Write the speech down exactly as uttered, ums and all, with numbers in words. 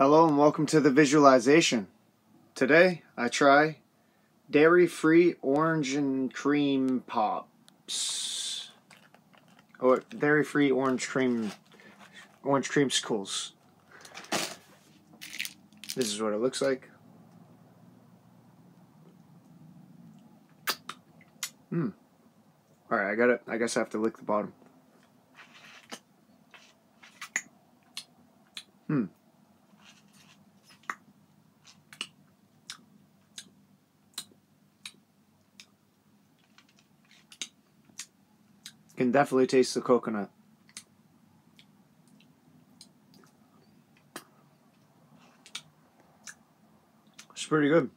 Hello and welcome to the visualization. Today I try dairy-free orange and cream pops. Oh, dairy-free orange cream, orange creamsicles. This is what it looks like. Hmm. All right, I got it. I guess I have to lick the bottom. Hmm. Can definitely taste the coconut. It's pretty good.